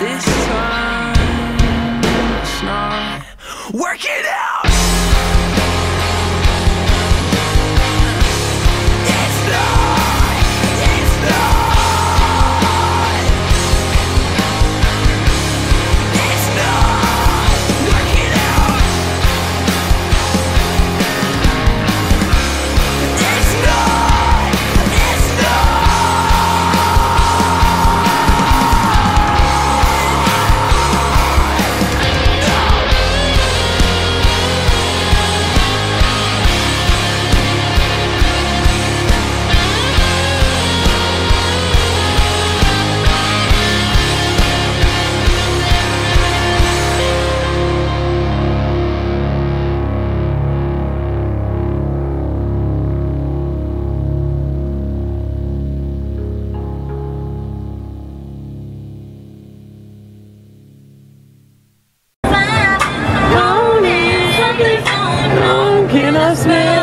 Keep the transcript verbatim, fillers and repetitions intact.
this time it's not. Work it out. Can I smell?